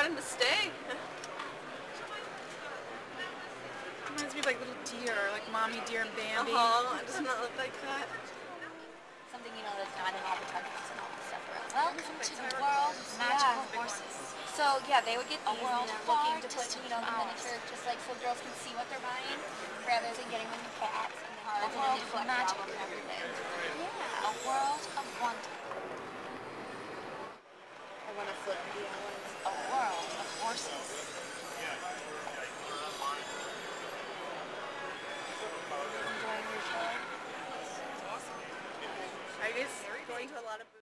got him to stay. Reminds me of like little deer, like Mommy Deer and Bambi. Uh-huh. It does not look like that. Something you know that's not in all the time. Welcome to the world of magical horses. So yeah, they would get these and they're looking to put, you know, the miniature, just like so girls can see what they're buying, rather than getting them the cats and the cards and the collectible magic and everything. Yeah, a world of wonder. I want to flip the islands. A world of horses. Enjoying your show? Are you guys going to a lot of